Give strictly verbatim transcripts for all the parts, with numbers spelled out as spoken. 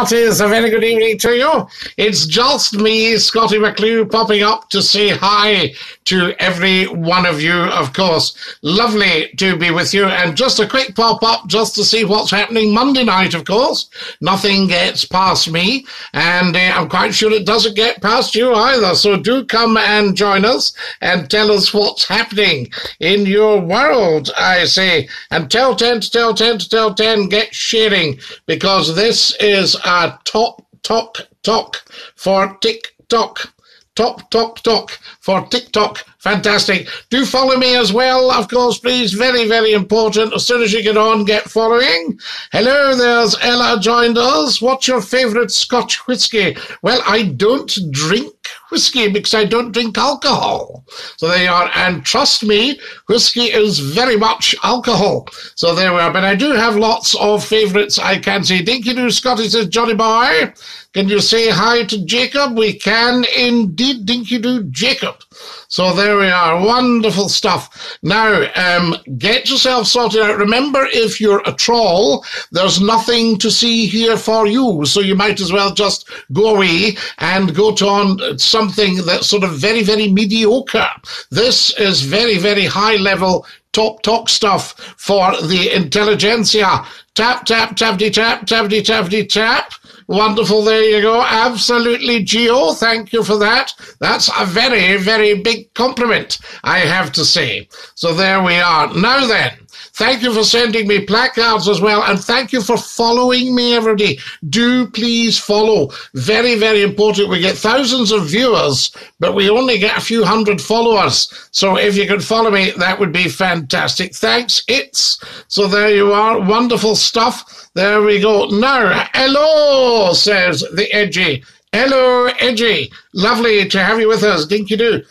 hearties, a very good evening to you. It's just me, Scottie McClue, popping up to say hi to every one of you, of course. Lovely to be with you. And just a quick pop-up just to see what's happening Monday night, of course. Nothing gets past me, and uh, I'm quite sure it doesn't get past you either. So do come and join us and tell us what's happening in your world, I say. And tell ten to tell ten to tell ten, get sharing, because this is our top, top, top for TikTok. Top, top, top for TikTok. Fantastic. Do follow me as well, of course, please. Very, very important. As soon as you get on, get following. Hello, there's Ella joined us. What's your favourite Scotch whisky? Well, I don't drink whisky because I don't drink alcohol. So there you are. And trust me, whisky is very much alcohol. So there we are. But I do have lots of favourites I can say. Dinky-Doo, Scotty says, Johnny boy, can you say hi to Jacob? We can indeed, Dinky-Doo Jacob. So there we are. Wonderful stuff. Now, um, get yourself sorted out. Remember, if you're a troll, there's nothing to see here for you. So you might as well just go away and go to on something that's sort of very, very mediocre. This is very, very high level top talk stuff for the intelligentsia. Tap, tap, tappity, tap, tappity, tappity, tap. Wonderful, there you go. Absolutely, Geo. Thank you for that. That's a very, very big compliment, I have to say. So there we are. Now then, thank you for sending me placards as well, and thank you for following me, everybody. Do please follow. Very, very important. We get thousands of viewers, but we only get a few hundred followers. So if you could follow me, that would be fantastic. Thanks, it's. So there you are. Wonderful stuff. There we go. Now, hello, says the Edgy. Hello, Edgy. Lovely to have you with us. Dinky-Doo.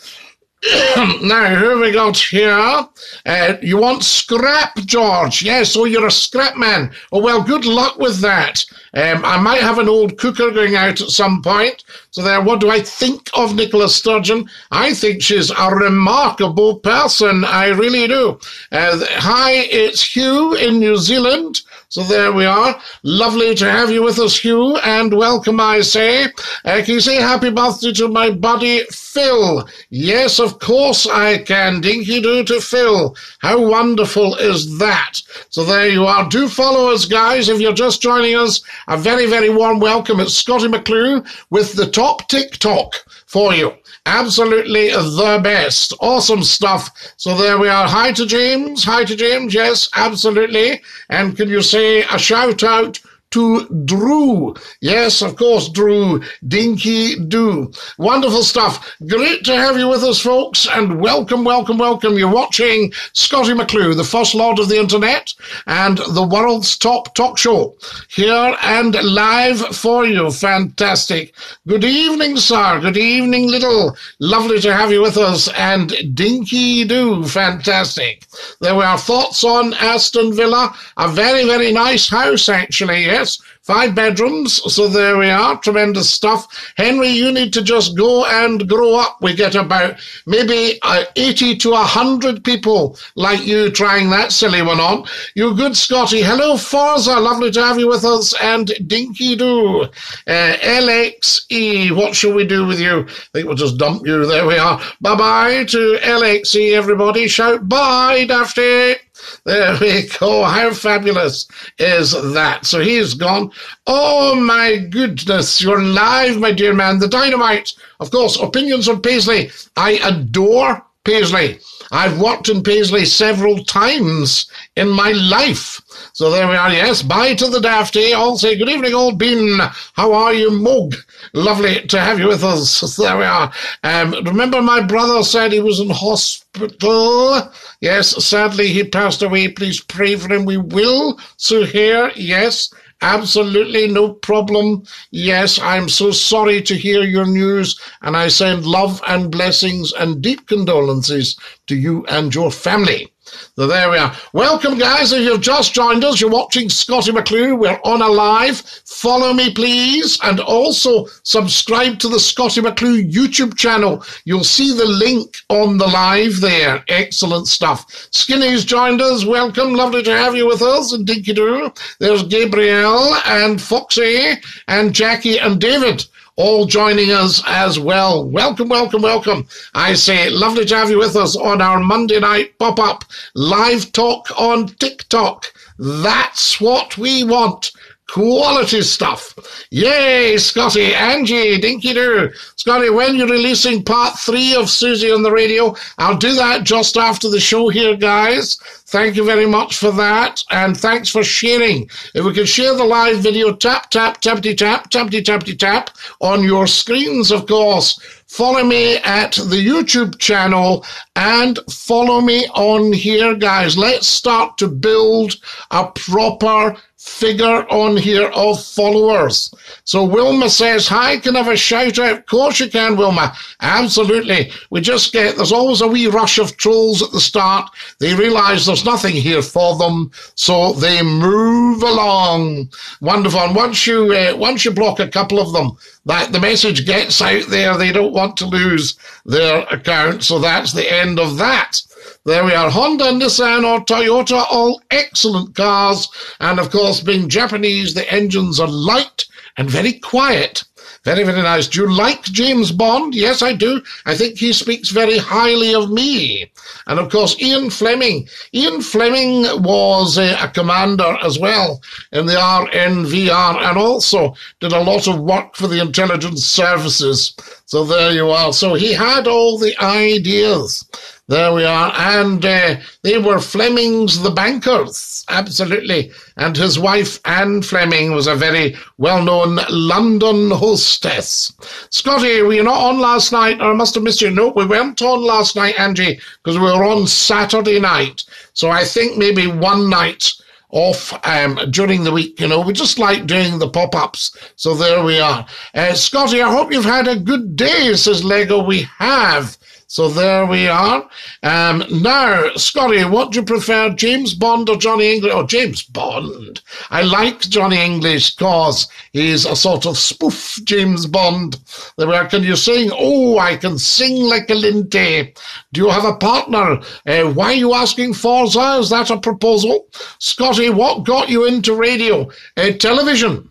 Now, who have we got here? Uh, you want scrap, George? Yes, oh, you're a scrap man. Oh, well, good luck with that. Um, I might have an old cooker going out at some point. So there, what do I think of Nicola Sturgeon? I think she's a remarkable person. I really do. Uh, hi, it's Hugh in New Zealand. So there we are. Lovely to have you with us, Hugh, and welcome, I say. Uh, can you say happy birthday to my buddy, Phil? Yes, of course I can. Dinky-Doo to Phil. How wonderful is that? So there you are. Do follow us, guys. If you're just joining us, a very, very warm welcome. It's Scottie McClue with the top TikTok for you. Absolutely the best. Awesome stuff. So there we are. Hi to James. Hi to James. Yes, absolutely. And can you say a shout out to Drew? Yes, of course, Drew. Dinky-Doo. Wonderful stuff. Great to have you with us, folks, and welcome, welcome, welcome. You're watching Scottie McClue, the first lord of the internet and the world's top talk show, here and live for you. Fantastic. Good evening, sir. Good evening, little. Lovely to have you with us. And Dinky-Doo. Fantastic. There were our thoughts on Aston Villa. A very, very nice house, actually, yeah? Yes, five bedrooms. So there we are. Tremendous stuff. Henry, you need to just go and grow up. We get about maybe uh, eighty to one hundred people like you trying that silly one on. You good, Scotty. Hello, Forza. Lovely to have you with us. And Dinky-Doo. Uh, L X E, what shall we do with you? I think we'll just dump you. There we are. Bye-bye to L X E, everybody. Shout bye, Dafty. There we go. How fabulous is that? So he's gone. Oh, my goodness. You're live, my dear man. The Dynamite. Of course, opinions on Paisley. I adore Paisley. I've worked in Paisley several times in my life. So there we are. Yes, bye to the Dafty. All say good evening, old bean. How are you, Moog? Lovely to have you with us. So there we are. Um, remember, my brother said he was in hospital. Yes, sadly, he passed away. Please pray for him. We will. So here, yes. Absolutely no problem. Yes, I'm so sorry to hear your news, and I send love and blessings and deep condolences to you and your family. So there we are. Welcome, guys. If you've just joined us, you're watching Scottie McClue. We're on a live. Follow me, please. And also subscribe to the Scottie McClue YouTube channel. You'll see the link on the live there. Excellent stuff. Skinny's joined us. Welcome. Lovely to have you with us. And Dinky-Doo. There's Gabrielle and Foxy and Jackie and David, all joining us as well. Welcome, welcome, welcome. I say, lovely to have you with us on our Monday night pop-up live talk on TikTok. That's what we want. Quality stuff. Yay, Scotty, Angie, Dinky-Doo. Scotty, when you're releasing part three of Susie on the Radio, I'll do that just after the show here, guys. Thank you very much for that, and thanks for sharing. If we can share the live video, tap, tap, tappity, tap, tappity, tappity, tap on your screens, of course. Follow me at the YouTube channel and follow me on here, guys. Let's start to build a proper figure on here of followers. So Wilma says, hi, can I have a shout out? Of course you can, Wilma. Absolutely. We just get, there's always a wee rush of trolls at the start. They realize there's nothing here for them, so they move along. Wonderful. And once you, uh, once you block a couple of them, that the message gets out there. They don't want to lose their account. So that's the end of that. There we are. Honda, Nissan or Toyota, all excellent cars. And of course, being Japanese, the engines are light and very quiet. Very, very nice. Do you like James Bond? Yes, I do. I think he speaks very highly of me. And of course, Ian Fleming. Ian Fleming was a, a commander as well in the R N V R and also did a lot of work for the intelligence services. So there you are. So he had all the ideas. There we are. And uh, they were Flemings the bankers. Absolutely. And his wife, Anne Fleming, was a very well-known London hostess. Scotty, were you not on last night? Or I must have missed you. No, we weren't on last night, Angie, because we were on Saturday night. So I think maybe one night off um, during the week, you know. We just like doing the pop-ups. So there we are. Uh, Scotty, I hope you've had a good day, says Lego. We have. So there we are. Um, now, Scotty, what do you prefer, James Bond or Johnny English? Oh, James Bond. I like Johnny English because he's a sort of spoof James Bond. There we are. Can you sing? Oh, I can sing like a linty. Do you have a partner? Uh, why are you asking Forza? Is that a proposal? Scotty, what got you into radio? Uh, television.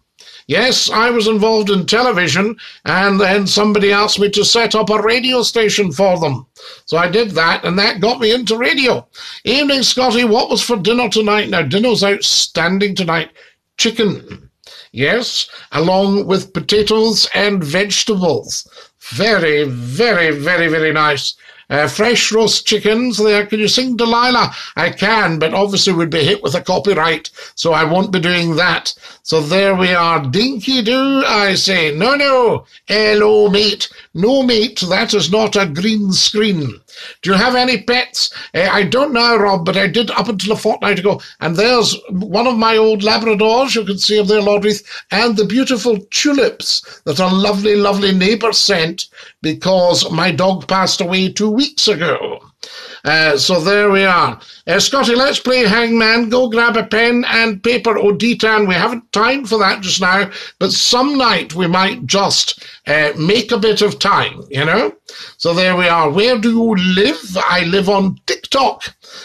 Yes, I was involved in television, and then somebody asked me to set up a radio station for them. So I did that, and that got me into radio. Evening, Scotty, what was for dinner tonight? Now, dinner's outstanding tonight. Chicken, yes, along with potatoes and vegetables. Very, very, very, very nice. Uh, fresh roast chickens there. Can you sing Delilah? I can, but obviously we'd be hit with a copyright, so I won't be doing that. So there we are. Dinky-Doo, I say. No, no. Hello, mate. No, mate. That is not a green screen. Do you have any pets? Uh, I don't know, Rob, but I did up until a fortnight ago. And there's one of my old Labradors, you can see up there, Lord Reith, and the beautiful tulips that a lovely, lovely neighbour sent because my dog passed away two weeks ago. Uh, so there we are. Uh, Scotty, let's play Hangman. Go grab a pen and paper or D T A N. We haven't time for that just now, but some night we might just uh, make a bit of time, you know? So there we are. Where do you live? I live on TikTok.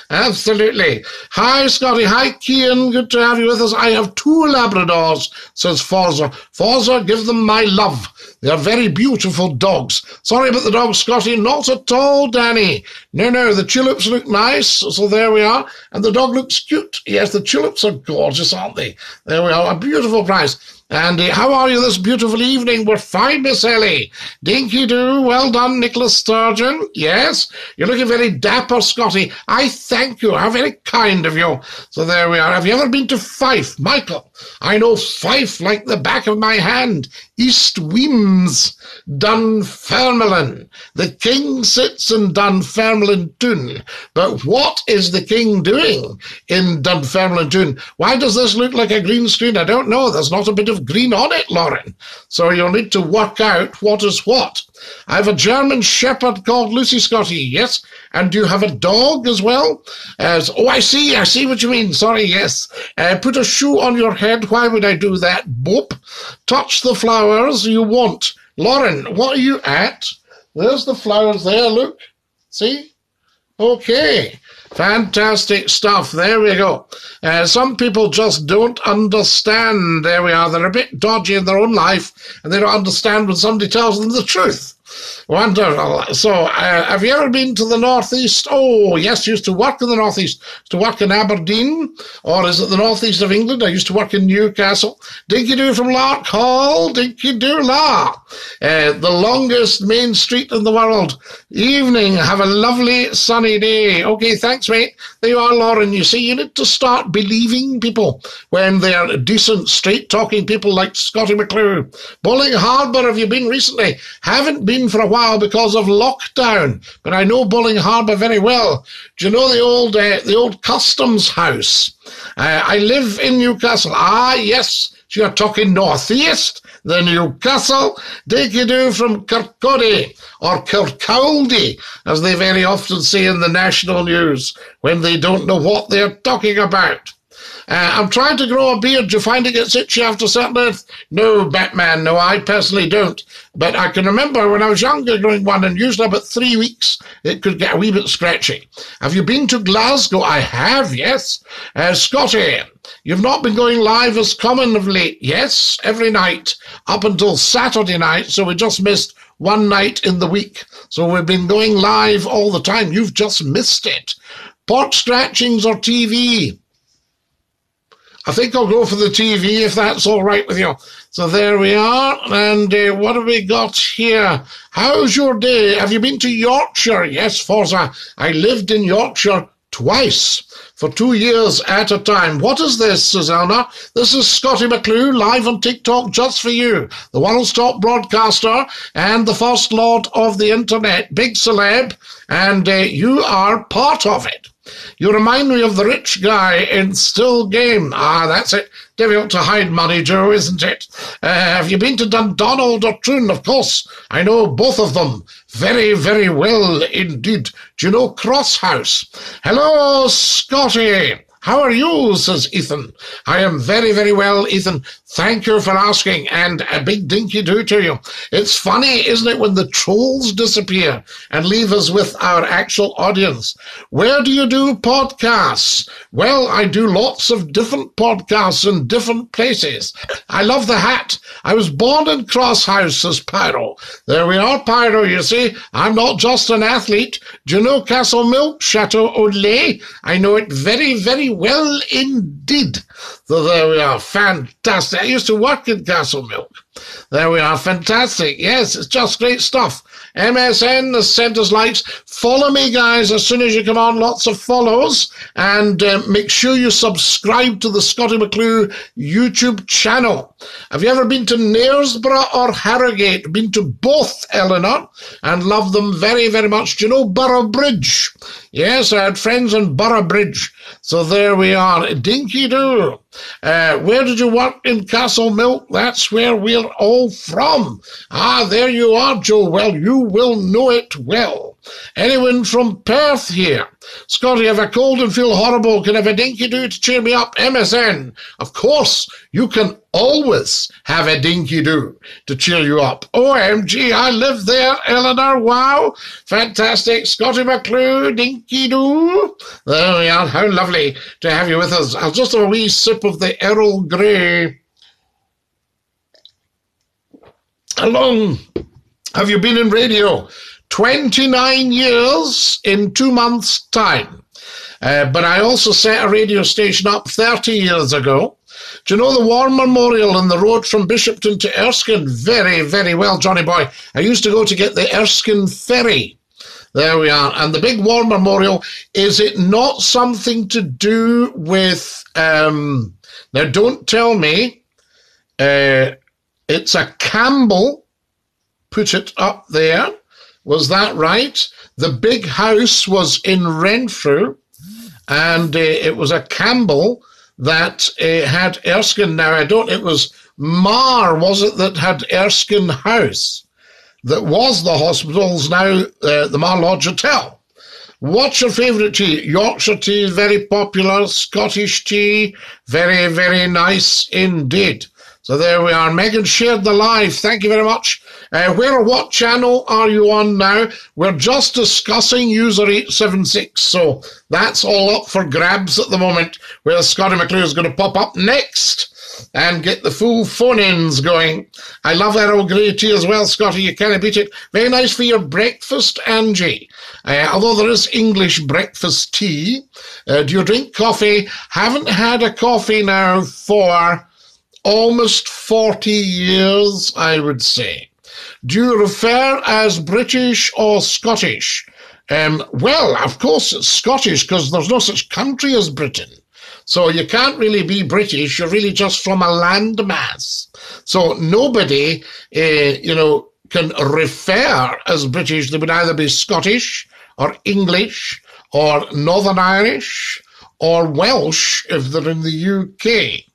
Absolutely. Hi, Scotty. Hi, Kian. Good to have you with us. I have two Labradors, says Forza. Forza, give them my love. They are very beautiful dogs. Sorry about the dog, Scotty. Not at all, Danny. No, no, the tulips look nice. So there we are. And the dog looks cute. Yes, the tulips are gorgeous, aren't they? There we are. A beautiful prize. Andy, how are you this beautiful evening? We're fine, Miss Ellie. Dinky-Doo, well done, Nicola Sturgeon. Yes, you're looking very dapper, Scotty. I thank you. How very kind of you. So there we are. Have you ever been to Fife? Michael, I know Fife like the back of my hand. East Weems, Dunfermline. The king sits in Dunfermline Toon. But what is the king doing in Dunfermline Toon? Why does this look like a green screen? I don't know. There's not a bit of green on it, Lauren. So you'll need to work out what is what. I have a German shepherd called Lucy Scotty, yes? And do you have a dog as well? Uh, so, oh, I see, I see what you mean. Sorry, yes. Uh, put a shoe on your head. Why would I do that? Boop. Touch the flowers you want. Lauren, what are you at? There's the flowers there, look. See? Okay. Fantastic stuff. There we go. Uh, some people just don't understand. There we are. They're a bit dodgy in their own life, and they don't understand when somebody tells them the truth. Wonderful. So, uh, have you ever been to the northeast? Oh, yes, used to work in the northeast. Used to work in Aberdeen, or is it the northeast of England? I used to work in Newcastle. Dinky-Doo from Lark Hall, Dinky-Doo La. Uh, the longest main street in the world. Evening, have a lovely sunny day. Okay, thanks, mate. There you are, Lauren. You see, you need to start believing people when they are decent, straight-talking people like Scottie McClue. Bowling Harbour, have you been recently? Haven't been for a while because of lockdown, but I know Bowling Harbour very well. Do you know the old uh, the old customs house? Uh, I live in Newcastle. Ah, yes, so you're talking northeast, the Newcastle. Dinky-Doo from Kirkcaldy, or Kirkcaldy, as they very often say in the national news when they don't know what they're talking about. Uh, I'm trying to grow a beard. Do you find it gets itchy after a certain length? No, Batman, no, I personally don't. But I can remember when I was younger growing one, and usually about three weeks, it could get a wee bit scratchy. Have you been to Glasgow? I have, yes. Uh, Scotty, you've not been going live as common of late. Yes, every night up until Saturday night, so we just missed one night in the week. So we've been going live all the time. You've just missed it. Pot scratchings or T V? I think I'll go for the T V if that's all right with you. So there we are. And uh, what have we got here? How's your day? Have you been to Yorkshire? Yes, Forza. I lived in Yorkshire twice for two years at a time. What is this, Susanna? This is Scottie McClue live on TikTok just for you, the world's top broadcaster and the first lord of the internet, big celeb, and uh, you are part of it. You remind me of the rich guy in Still Game. Ah, that's it. Difficult to hide money, Joe, isn't it? Uh, have you been to Dundonald or Troon? Of course, I know both of them very, very well indeed. Do you know Cross House? Hello, Scotty. How are you, says Ethan. I am very, very well, Ethan. Thank you for asking, and a big Dinky-Doo to you. It's funny, isn't it, when the trolls disappear and leave us with our actual audience. Where do you do podcasts? Well, I do lots of different podcasts in different places. I love the hat. I was born in Cross House, says Pyro. There we are, Pyro, you see. I'm not just an athlete. Do you know Castle Milk, Chateau Olay? I know it very, very well. Well, indeed. So there we are. Fantastic. I used to work in Castle Milk. There we are. Fantastic. Yes, it's just great stuff. M S N has sent us likes. Follow me, guys, as soon as you come on. Lots of follows. And uh, make sure you subscribe to the Scottie McClue YouTube channel. Have you ever been to Knaresborough or Harrogate? Been to both, Eleanor, and love them very, very much. Do you know Borough Bridge? Yes, I had friends in Borough Bridge. So there we are. Dinky-Doo. Uh, where did you work in Castle Milk? That's where we're all from. Ah, there you are, Joe. Well, you will know it well. Anyone from Perth here? Scotty, if I cold and feel horrible, can I have a Dinky-Doo to cheer me up? M S N, of course, you can always have a Dinky-Doo to cheer you up. O M G, I live there, Eleanor. Wow, fantastic. Scottie McClue, Dinky-Doo. There we are. How lovely to have you with us. I'll just have a wee sip of the Earl Grey. How long have you been in radio? twenty-nine years in two months' time. Uh, but I also set a radio station up thirty years ago. Do you know the War Memorial on the road from Bishopton to Erskine? Very, very well, Johnny boy. I used to go to get the Erskine ferry. There we are. And the big War Memorial, is it not something to do with... Um, now, don't tell me. Uh, it's a Campbell. Put it up there. Was that right? The big house was in Renfrew, and uh, it was a Campbell that uh, had Erskine. Now, I don't, it was Marr, was it, that had Erskine House? that was the hospital's now uh, the Marlodge Hotel. What's your favourite tea? Yorkshire tea, very popular. Scottish tea, very, very nice indeed. So there we are. Megan shared the live. Thank you very much. Uh, where or what channel are you on now? We're just discussing user eight seven six. So that's all up for grabs at the moment, where Scottie McClue is going to pop up next and get the full phone-ins going. I love that old grey tea as well, Scottie. You can't beat it. Very nice for your breakfast, Angie. Uh, although there is English breakfast tea. Uh, do you drink coffee? Haven't had a coffee now for almost forty years, I would say. Do you refer as British or Scottish? Um, well, of course it's Scottish, because there's no such country as Britain. So you can't really be British. You're really just from a landmass. So nobody, uh, you know, can refer as British. They would either be Scottish or English or Northern Irish or Welsh if they're in the U K.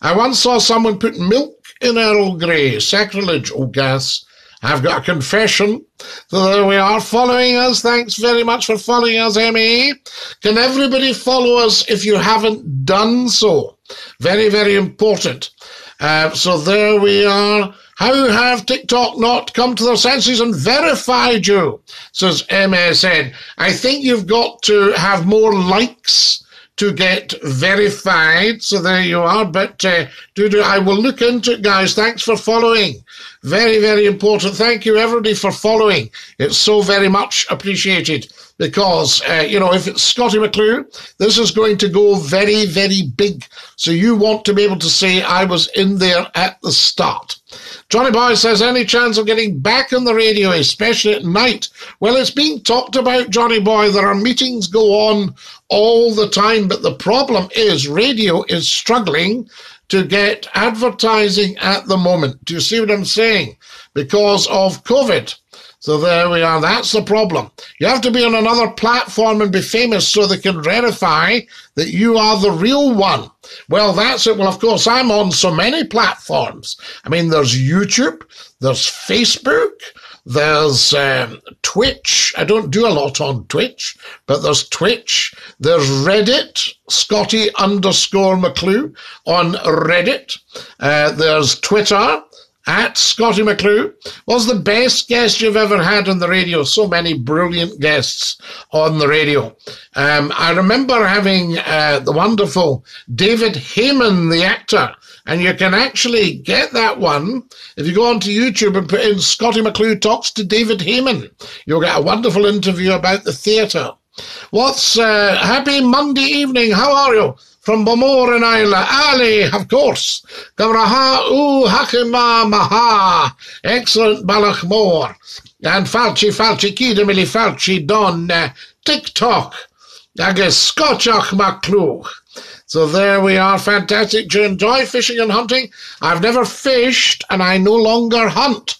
I once saw someone put milk in Earl Grey. Sacrilege, oh gas. I've got a confession. So there we are, following us. Thanks very much for following us, Emmy. Can everybody follow us if you haven't done so? Very, very important. Uh, so there we are. How have TikTok not come to their senses and verified you, says M S N. I think you've got to have more likes to get verified. So there you are. But uh, do do I will look into it, guys. Thanks for following. Very, very important. Thank you, everybody, for following. It's so very much appreciated because, uh, you know, if it's Scottie McClue, this is going to go very, very big. So you want to be able to say I was in there at the start. Johnny Boy says, any chance of getting back on the radio, especially at night? Well, it's being talked about, Johnny Boy. There are meetings go on all the time, but the problem is radio is struggling to get advertising at the moment. Do you see what I'm saying? Because of COVID. So there we are. That's the problem. You have to be on another platform and be famous so they can verify that you are the real one. Well, that's it. Well, of course, I'm on so many platforms. I mean, there's YouTube, there's Facebook, there's um, Twitch. I don't do a lot on Twitch, but there's Twitch. There's Reddit, Scottie underscore McClue on Reddit. Uh, there's Twitter, at Scottie McClue. Was the best guest you've ever had on the radio? So many brilliant guests on the radio. Um, I remember having uh, the wonderful David Hayman, the actor. And you can actually get that one if you go onto YouTube and put in Scottie McClue Talks to David Hayman. You'll get a wonderful interview about the theatre. What's uh, happy Monday evening? How are you? From Bamor in Isla. Ali, of course. Kamraha u hakima maha. Excellent Balachmore. And Falchi, Falchi, Kidamili, Falchi, Don, TikTok. Agus Scottiach McClue. So there we are. Fantastic. Do you enjoy fishing and hunting? I've never fished and I no longer hunt.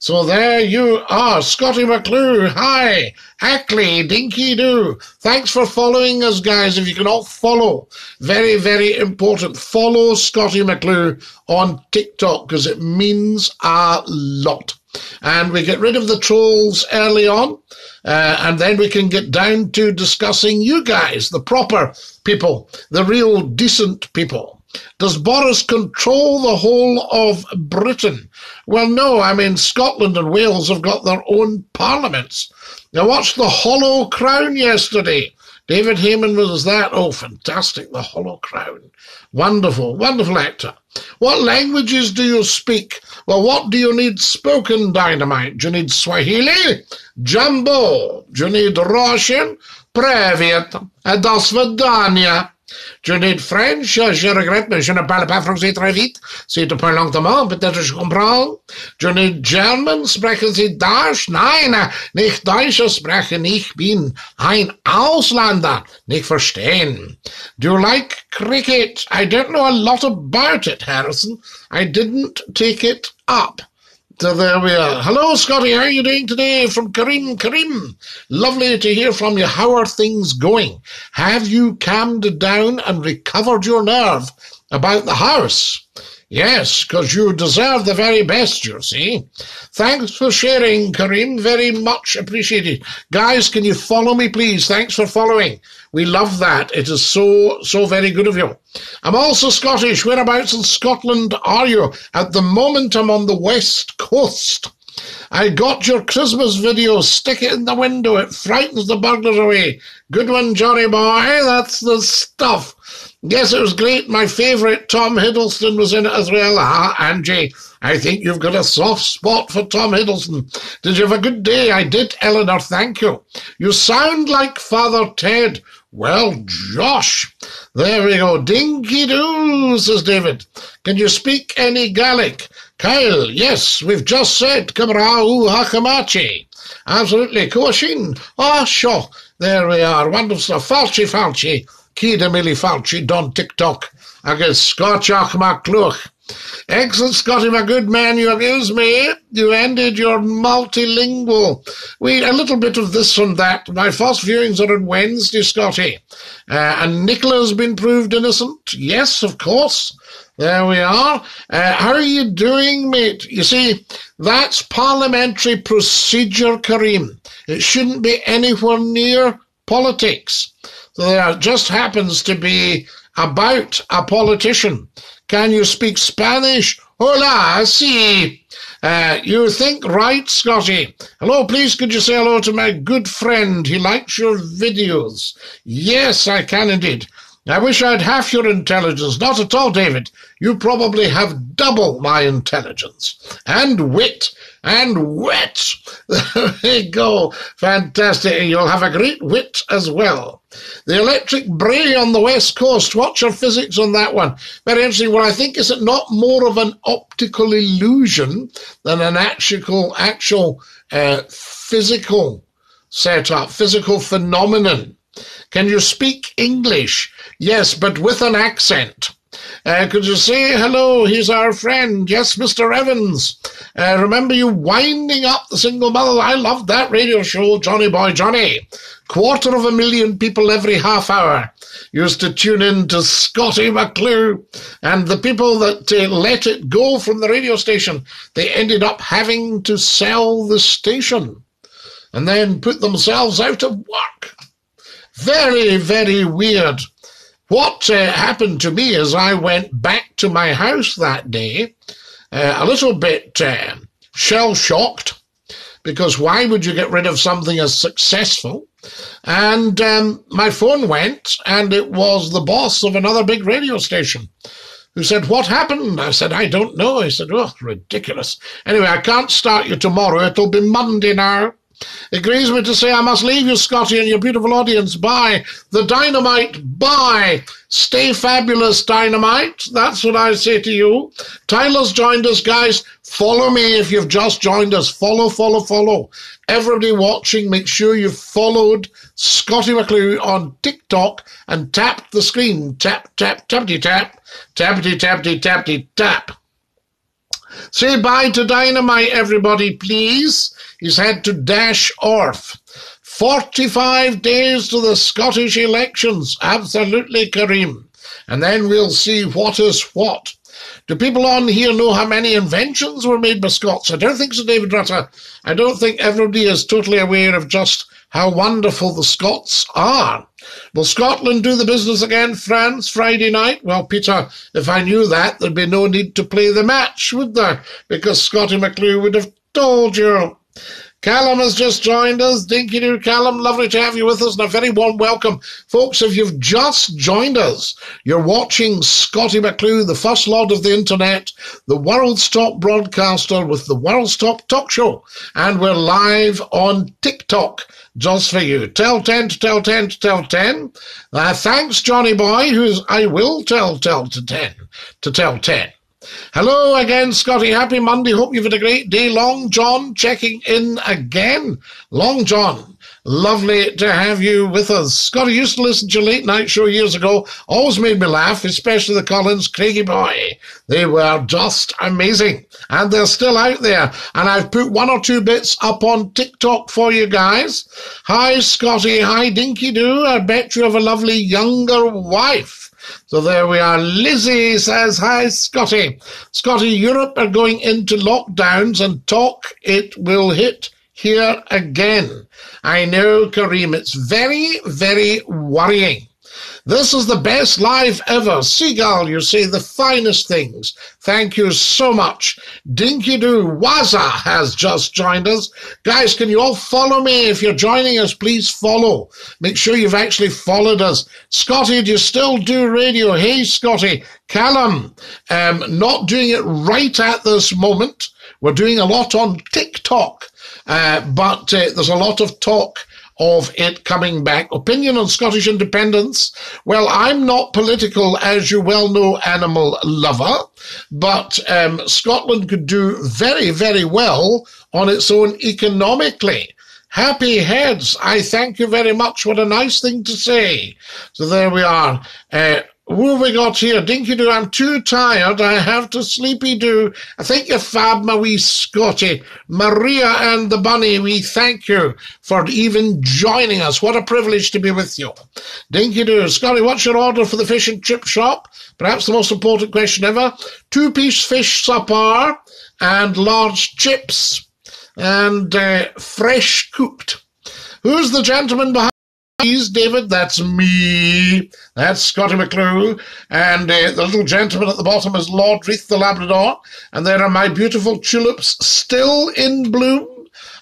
So there you are. Scottie McClue. Hi. Ackley. Dinky-Doo. Thanks for following us, guys. If you can all follow. Very, very important. Follow Scottie McClue on TikTok because it means a lot. And we get rid of the trolls early on. Uh, and then we can get down to discussing you guys, the proper people, the real decent people. Does Boris control the whole of Britain? Well, no. I mean, Scotland and Wales have got their own parliaments. I watched The Hollow Crown yesterday. David Hayman was that. Oh, fantastic. The Hollow Crown. Wonderful, wonderful actor. What languages do you speak? Well, what do you need spoken, Dynamite? Do you need Swahili? Jumbo. Do you need Russian? Privet. До свидания. Do you need French? Je regrette, mais je ne parle pas français très vite. Si tu parles lentement, peut-être je comprends. Do you need German? Sprechen Sie Deutsch? Nein, nicht Deutsch sprechen. Ich bin ein Ausländer. Nicht verstehen. Do you like cricket? I don't know a lot about it, Harrison. I didn't take it up. So there we are. Hello, Scottie. How are you doing today? From Karim. Karim, lovely to hear from you. How are things going? Have you calmed down and recovered your nerve about the house? Yes, because you deserve the very best, you see. Thanks for sharing, Karim. Very much appreciated. Guys, can you follow me, please? Thanks for following. We love that. It is so, so very good of you. I'm also Scottish. Whereabouts in Scotland are you? At the moment, I'm on the West Coast. I got your Christmas video. Stick it in the window. It frightens the burglars away. Good one, Johnny boy. That's the stuff. Yes, it was great. My favourite, Tom Hiddleston, was in it as well. Ah, Angie, I think you've got a soft spot for Tom Hiddleston. Did you have a good day? I did, Eleanor. Thank you. You sound like Father Ted. Well, Josh. There we go. Dinky-Doo, says David. Can you speak any Gaelic? Kyle, yes, we've just said Kamra'u Hakamachi. Absolutely. Koashin. Ah, sure. There we are. Wonderful stuff. Falchi Falchi. Kida Millie Falchi. Don TikTok. I guess Scotchach McClue. Excellent, Scotty, my good man. You amuse me. You ended your multilingual. We a little bit of this and that. My first viewings are on Wednesday, Scotty. Uh, and Nicola's been proved innocent. Yes, of course. There we are. Uh, how are you doing, mate? You see, that's parliamentary procedure, Karim. It shouldn't be anywhere near politics. So there just happens to be about a politician. Can you speak Spanish? Hola, sí. Uh, you think right, Scotty? Hello, please could you say hello to my good friend? He likes your videos. Yes, I can indeed. I wish I'd half your intelligence. Not at all, David. You probably have double my intelligence. And wit. And wit. There we go. Fantastic. You'll have a great wit as well. The electric bray on the West Coast. What's your physics on that one? Very interesting. Well, I think is it not more of an optical illusion than an actual, actual uh, physical setup, physical phenomenon? Can you speak English? Yes, but with an accent. Uh, could you say hello? He's our friend. Yes, Mister Evans. Uh, remember you winding up the single mother? I loved that radio show, Johnny Boy Johnny. Quarter of a million people every half hour used to tune in to Scottie McClue, and the people that uh, let it go from the radio station, they ended up having to sell the station and then put themselves out of work. Very, very weird. What uh, happened to me is I went back to my house that day, uh, a little bit uh, shell-shocked, because why would you get rid of something as successful? And um, my phone went, and it was the boss of another big radio station who said, what happened? I said, I don't know. He said, oh, ridiculous. Anyway, I can't start you tomorrow. It'll be Monday now. It grieves me to say I must leave you, Scotty, and your beautiful audience. Bye. The Dynamite, bye. Stay fabulous, Dynamite. That's what I say to you. Tyler's joined us, guys. Follow me if you've just joined us. Follow, follow, follow. Everybody watching, make sure you've followed Scottie McClue on TikTok and tap the screen. Tap, tap, tappity-tap. Tappity-tappity-tappity-tap. Say bye to Dynamite, everybody, please. He's had to dash off. forty-five days to the Scottish elections. Absolutely, Karim. And then we'll see what is what. Do people on here know how many inventions were made by Scots? I don't think so, David Rutter. I don't think everybody is totally aware of just how wonderful the Scots are. Will Scotland do the business again, France, Friday night? Well, Peter, if I knew that, there'd be no need to play the match, would there? Because Scottie McClue would have told you. Callum has just joined us. Dinky-Doo, Callum, lovely to have you with us and a very warm welcome. Folks, if you've just joined us, you're watching Scottie McClue, the first lord of the internet, the world's top broadcaster with the world's top talk show. And we're live on TikTok just for you. Tell ten to tell ten to tell ten. Uh, thanks, Johnny Boy, who's I will tell tell to ten to tell ten. Hello again, Scotty. Happy Monday. Hope you've had a great day. Long John checking in again. Long John, lovely to have you with us. Scotty, used to listen to your late night show years ago. Always made me laugh, especially the Collins Craigie Boy. They were just amazing. And they're still out there. And I've put one or two bits up on TikTok for you guys. Hi, Scotty. Hi, Dinky-Doo. I bet you have a lovely younger wife. So there we are. Lizzie says, hi, Scotty. Scotty, Europe are going into lockdowns and talk it will hit here again. I know, Kareem, it's very, very worrying. This is the best live ever. Seagull, you say the finest things. Thank you so much. Dinky-Doo Waza has just joined us. Guys, can you all follow me? If you're joining us, please follow. Make sure you've actually followed us. Scotty, do you still do radio? Hey, Scotty. Callum, um, not doing it right at this moment. We're doing a lot on TikTok, uh, but uh, there's a lot of talk of it coming back. Opinion on Scottish independence. Well, I'm not political, as you well know, animal lover, but um, Scotland could do very, very well on its own economically. Happy heads, I thank you very much. What a nice thing to say. So there we are. Uh, Who have we got here? Dinky-Doo, I'm too tired. I have to sleepy-doo. I think you fab, my wee Scotty. Maria and the bunny, we thank you for even joining us. What a privilege to be with you. Dinky-Doo, Scotty, what's your order for the fish and chip shop? Perhaps the most important question ever. Two-piece fish supper and large chips and uh, fresh cooked. Who's the gentleman behind? Please, David, that's me. That's Scottie McClue. And uh, the little gentleman at the bottom is Lord Reith, the Labrador. And there are my beautiful tulips still in bloom.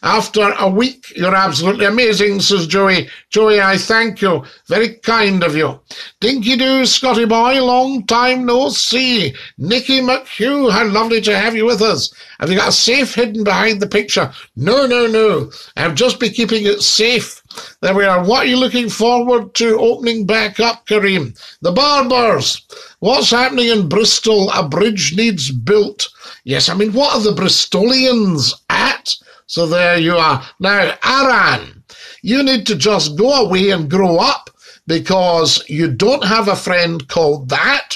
After a week, you're absolutely amazing, says Joey. Joey, I thank you. Very kind of you. Dinky-Doo, Scotty boy, long time no see. Nicky McHugh, how lovely to have you with us. Have you got a safe hidden behind the picture? No, no, no. I've just been keeping it safe. There we are. What are you looking forward to opening back up, Kareem? The Barbers. What's happening in Bristol? A bridge needs built. Yes, I mean, what are the Bristolians at? So there you are. Now, Aran, you need to just go away and grow up because you don't have a friend called that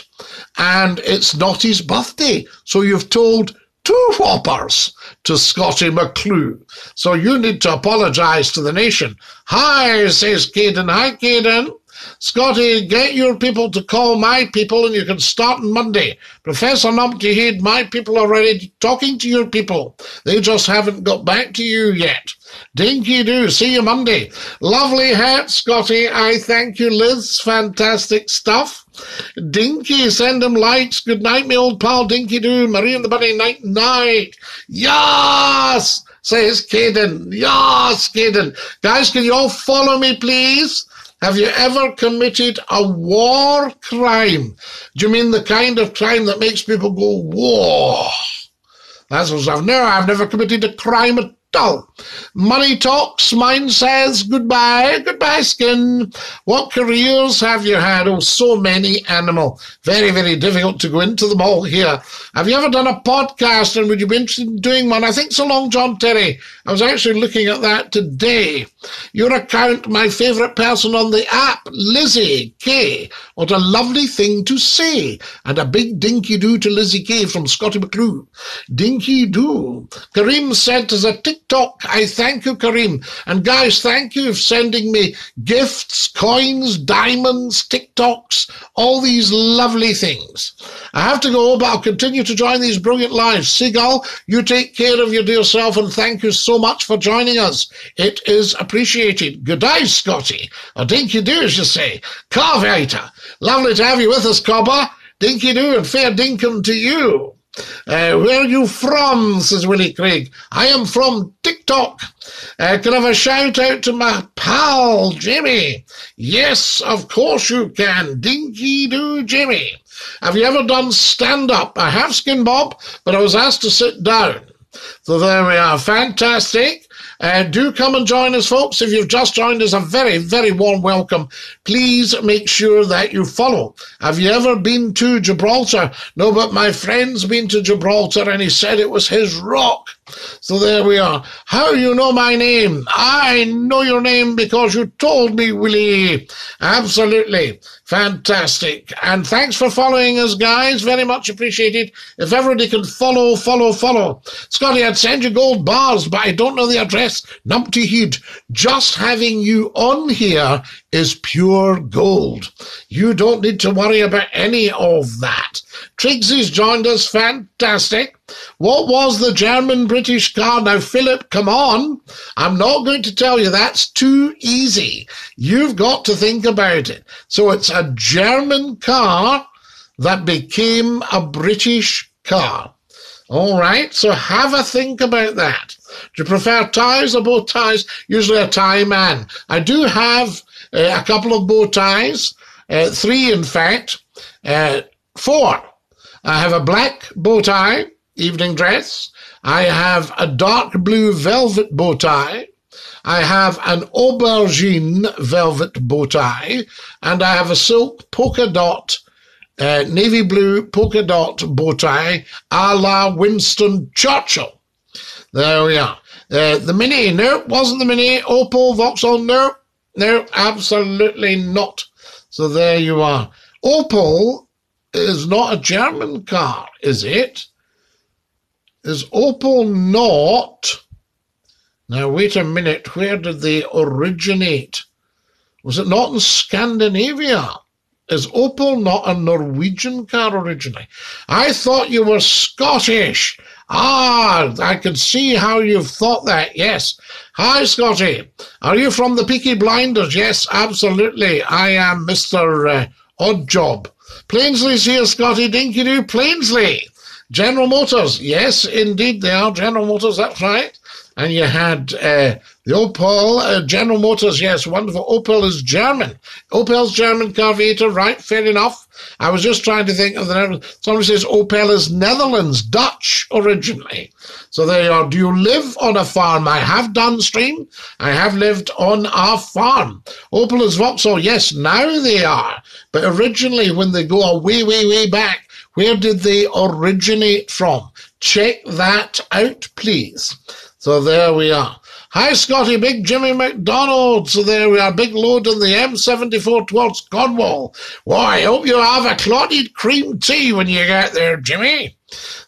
and it's not his birthday. So you've told two whoppers to Scottie McClue. So you need to apologise to the nation. Hi, says Caden. Hi, Caden. Scotty, get your people to call my people and you can start on Monday. Professor Numpty Head, my people are already talking to your people. They just haven't got back to you yet. Dinky-Doo, see you Monday. Lovely hat, Scotty. I thank you, Liz. Fantastic stuff. Dinky, send him likes. Good night, me old pal Dinky-Doo. Marie and the Bunny, night, night. Yes, says Caden. Yes, Caden. Guys, can you all follow me, please? Have you ever committed a war crime? Do you mean the kind of crime that makes people go, war? That's what I've never, I've never committed a crime at all. Money talks, mine says, goodbye, goodbye, skin. What careers have you had? Oh, so many, animal. Very, very difficult to go into them all here. Have you ever done a podcast and would you be interested in doing one? I think so, Long John Terry. I was actually looking at that today. Your account, my favourite person on the app, Lizzie K. What a lovely thing to say. And a big dinky-doo to Lizzie K from Scottie McClue. Dinky-doo. Kareem sent us a TikTok. I thank you, Kareem. And guys, thank you for sending me gifts, coins, diamonds, TikToks, all these lovely things. I have to go, but I'll continue to join these brilliant lives. Seagull, you take care of your dear self and thank you so much for joining us. It is appreciated. Good day, Scotty. Or Dinky-Doo, as you say. Carvator. Lovely to have you with us, Cobber. Dinky-Doo and fair dinkum to you. Uh, where are you from, says Willie Craig. I am from TikTok. Uh, can I have a shout out to my pal, Jimmy? Yes, of course you can. Dinky-Doo, Jimmy. Have you ever done stand-up? I have, Skin Bob, but I was asked to sit down. So there we are. Fantastic. Uh, do come and join us, folks. If you've just joined us, a very, very warm welcome. Please make sure that you follow. Have you ever been to Gibraltar? No, but my friend's been to Gibraltar and he said it was his rock. So there we are. How you know my name? I know your name because you told me, Willie. Absolutely. Fantastic. And thanks for following us, guys. Very much appreciated. If everybody can follow, follow, follow. Scotty, I'd send you gold bars, but I don't know the address. Numpty heed. Just having you on here is pure gold. You don't need to worry about any of that. Trigsy's joined us. Fantastic. What was the German-British car? Now, Philip, come on. I'm not going to tell you. That's too easy. You've got to think about it. So it's a German car that became a British car. All right, so have a think about that. Do you prefer ties or bow ties? Usually a tie man. I do have uh, a couple of bow ties, uh, three in fact, uh, four. I have a black bow tie, evening dress. I have a dark blue velvet bow tie. I have an aubergine velvet bow tie. And I have a silk polka dot, uh, navy blue polka dot bow tie a la Winston Churchill. There we are. Uh, the Mini, nope, wasn't the Mini. Opel, Vauxhall, nope, nope, absolutely not. So there you are. Opel is not a German car, is it? Is Opel not? Now, wait a minute. Where did they originate? Was it not in Scandinavia? Is Opel not a Norwegian car originally? I thought you were Scottish. Ah, I can see how you've thought that. Yes. Hi, Scotty. Are you from the Peaky Blinders? Yes, absolutely. I am Mister Uh, Oddjob. Plainsley's here, Scotty. Dinky-Doo, Plainsley. General Motors, yes, indeed, they are General Motors, that's right. And you had uh, the Opel, uh, General Motors, yes, wonderful. Opel is German. Opel's German Carvator, right, fair enough. I was just trying to think of the Netherlands. Somebody says Opel is Netherlands, Dutch originally. So there you are. Do you live on a farm? I have done stream. I have lived on a farm. Opel is Vauxhall, yes, now they are. But originally, when they go away, way, way back, where did they originate from? Check that out, please. So there we are. Hi, Scotty. Big Jimmy McDonald. So there we are. Big load in the M seventy-four towards Cornwall. Well, I hope you have a clotted cream tea when you get there, Jimmy.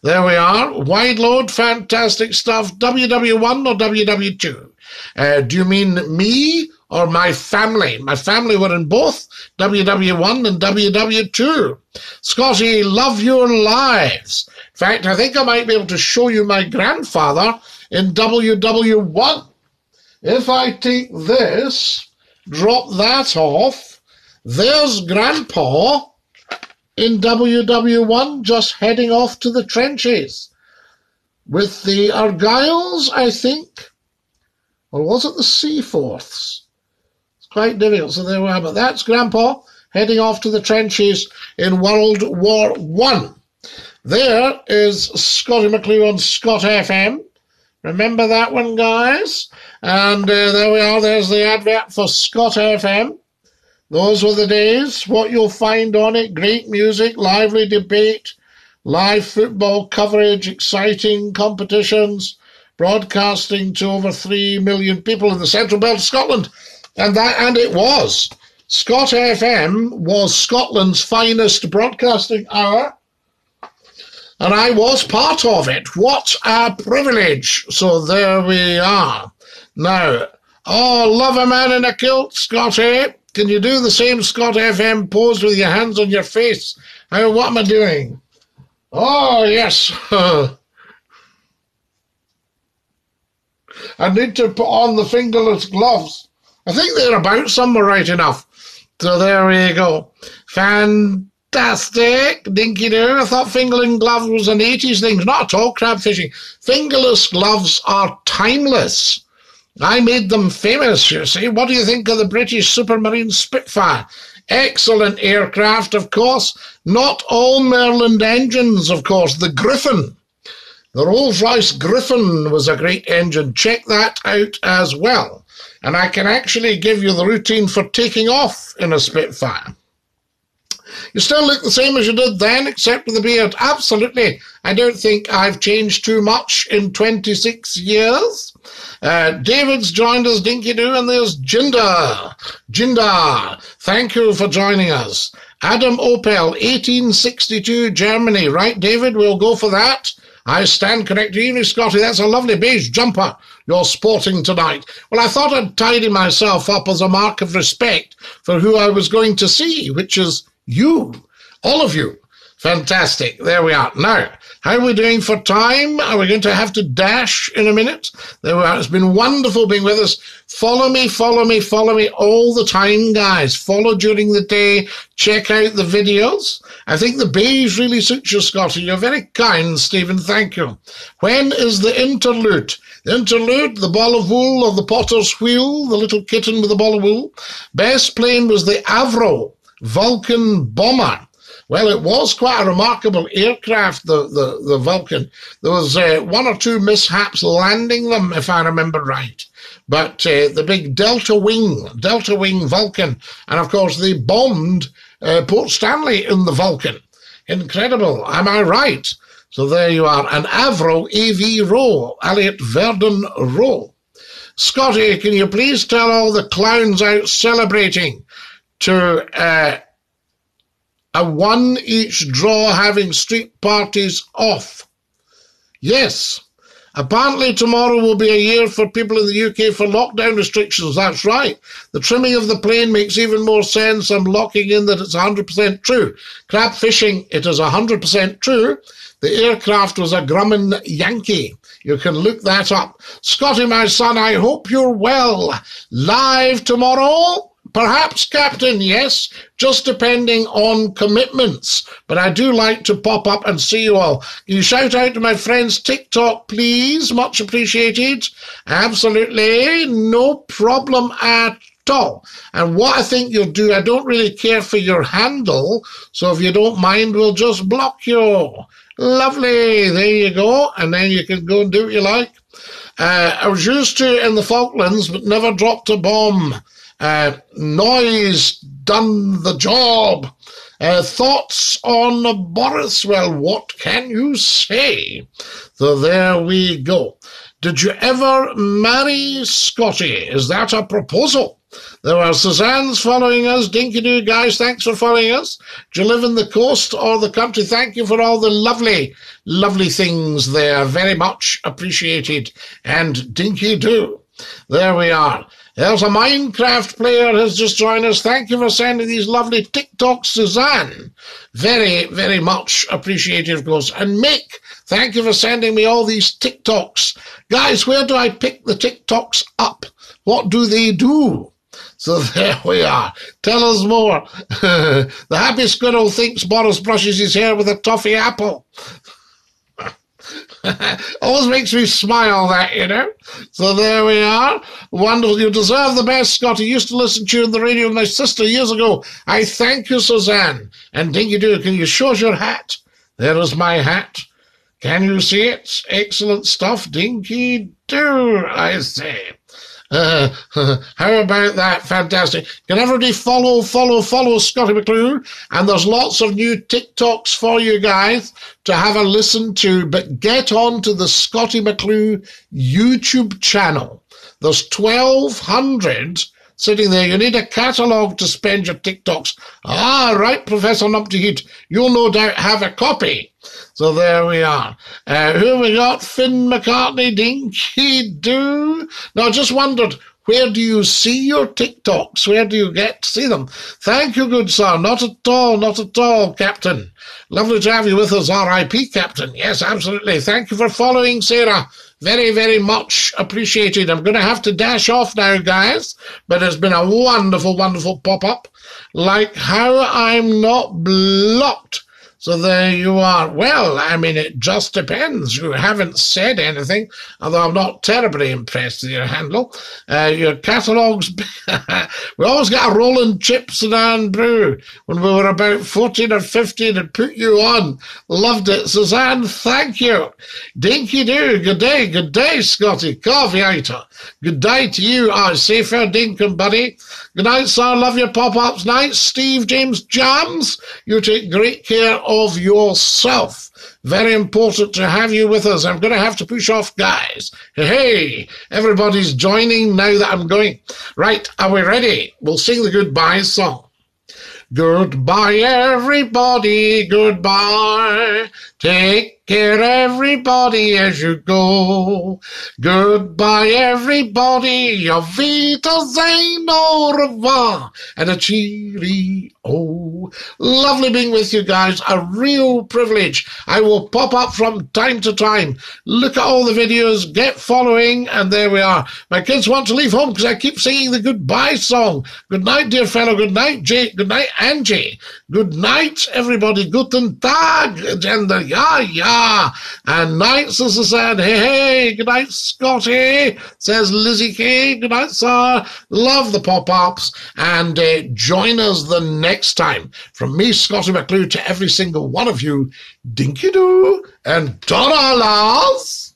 There we are. Wide load. Fantastic stuff. W W one or W W two? Uh, do you mean me or my family? My family were in both W W one and W W two. Scotty, love your lives. In fact, I think I might be able to show you my grandfather in W W one. If I take this, drop that off, there's Grandpa in W W one just heading off to the trenches with the Argyles, I think. Or was it the Seaforths? It's quite difficult. So there we are. But that's Grandpa heading off to the trenches in World War One. There is Scottie McClue on Scot F M. Remember that one, guys? And uh, there we are. There's the advert for Scot F M. Those were the days. What you'll find on it, great music, lively debate, live football coverage, exciting competitions, broadcasting to over three million people in the central belt of Scotland. And that, and it was. Scot F M was Scotland's finest broadcasting hour, and I was part of it. What a privilege. So there we are. Now, oh, love a man in a kilt, Scotty. Can you do the same Scot F M pose with your hands on your face? How, what am I doing? Oh, yes. I need to put on the fingerless gloves. I think they're about somewhere right enough. So there we go. Fantastic. Dinky-Doo. I thought fingerless gloves was an eighties thing. Not at all, crab fishing. Fingerless gloves are timeless. I made them famous, you see. What do you think of the British Supermarine Spitfire? Excellent aircraft, of course. Not all Merlin engines, of course. The Griffon. The Rolls-Royce Griffon was a great engine. Check that out as well. And I can actually give you the routine for taking off in a Spitfire. You still look the same as you did then, except with a beard. Absolutely. I don't think I've changed too much in twenty-six years. Uh, David's joined us, Dinky-Doo, and there's Jinder. Jinder, thank you for joining us. Adam Opel, eighteen sixty-two, Germany. Right, David, we'll go for that. I stand corrected. Evening, Scotty. That's a lovely beige jumper you're sporting tonight. Well, I thought I'd tidy myself up as a mark of respect for who I was going to see, which is you, all of you. Fantastic. There we are. Now, how are we doing for time? Are we going to have to dash in a minute? There we are. It's been wonderful being with us. Follow me, follow me, follow me all the time, guys. Follow during the day. Check out the videos. I think the beige really suits you, Scotty. You're very kind, Stephen. Thank you. When is the interlude? The interlude, the ball of wool or the potter's wheel, the little kitten with the ball of wool. Best plane was the Avro Vulcan bomber. Well, it was quite a remarkable aircraft, the, the, the Vulcan. There was uh, one or two mishaps landing them, if I remember right. But uh, the big Delta Wing, Delta Wing Vulcan. And, of course, they bombed uh, Port Stanley in the Vulcan. Incredible. Am I right? So there you are. An Avro, A V R O, Elliot Verdon Rowe. Scotty, can you please tell all the clowns out celebrating to... Uh, a one each draw having street parties off. Yes. Apparently tomorrow will be a year for people in the U K for lockdown restrictions. That's right. The trimming of the plane makes even more sense. I'm locking in that it's one hundred percent true. Crab fishing, it is one hundred percent true. The aircraft was a Grumman Yankee. You can look that up. Scotty, my son, I hope you're well. Live tomorrow. Perhaps, Captain, yes, just depending on commitments. But I do like to pop up and see you all. Can you shout out to my friends TikTok, please? Much appreciated. Absolutely. No problem at all. And what I think you'll do, I don't really care for your handle, so if you don't mind, we'll just block you. Lovely. There you go. And then you can go and do what you like. Uh, I was used to in the Falklands, but never dropped a bomb. Uh, noise done the job. Uh, thoughts on Boris? Well, what can you say? So there we go. Did you ever marry Scotty? Is that a proposal? There are Suzanne's following us. Dinky-Doo, guys, thanks for following us. Do you live in the coast or the country? Thank you for all the lovely, lovely things there. Very much appreciated. And Dinky-Doo, there we are. There's a Minecraft player has just joined us. Thank you for sending these lovely TikToks, Suzanne. Very, very much appreciated, of course. And Mick, thank you for sending me all these TikToks. Guys, where do I pick the TikToks up? What do they do? So there we are. Tell us more. The happy squirrel thinks Boris brushes his hair with a toffee apple. Always makes me smile, that, you know. So there we are. Wonderful. You deserve the best, Scott. I used to listen to you on the radio with my sister years ago. I thank you, Suzanne. And Dinky-Doo, can you show us your hat? There is my hat. Can you see it? Excellent stuff, Dinky-Doo, I say. Uh, how about that? Fantastic. Can everybody follow, follow, follow Scottie McClue? And there's lots of new TikToks for you guys to have a listen to. But get on to the Scottie McClue YouTube channel. There's twelve hundred sitting there. You need a catalogue to spend your TikToks. Ah, right, Professor Numpty-Heat. You'll no doubt have a copy. So there we are. Uh, who have we got? Finn McCartney, Dinky-Doo. Now, I just wondered, where do you see your TikToks? Where do you get to see them? Thank you, good sir. Not at all, not at all, Captain. Lovely to have you with us, R I P, Captain. Yes, absolutely. Thank you for following, Sarah. Very, very much appreciated. I'm going to have to dash off now, guys. But it's been a wonderful, wonderful pop-up. Like how I'm not blocked. So there you are. Well, I mean, it just depends. You haven't said anything, although I'm not terribly impressed with your handle. Uh, your catalogues, we always got a rolling chips and Anne brew when we were about fourteen or fifteen and put you on. Loved it. Suzanne, thank you. Dinky-Doo, good day, good day, Scotty. Coffee eater. Good day to you, our safer Dinkum buddy. Good night, sir. Love your pop-ups. Night, Steve James Jams. You take great care of of yourself. Very important to have you with us. I'm going to have to push off, guys. Hey, everybody's joining now that I'm going. Right, are we ready? We'll sing the goodbye song. Goodbye, everybody, goodbye. Take care, everybody, as you go. Goodbye, everybody, auf Wiedersehen, au revoir, and a cheerio. Lovely being with you guys, a real privilege. I will pop up from time to time. Look at all the videos, get following, and there we are. My kids want to leave home because I keep singing the goodbye song. Good night, dear fellow. Good night, Jake. Good night, Angie. Good night, everybody. Guten Tag, Agenda. Yeah, yeah. And night, Sister said, hey, hey, good night, Scotty, says Lizzie K. Good night, sir. Love the pop-ups. And uh, join us the next time. From me, Scotty McClue, to every single one of you, Dinky-Doo and Dollars.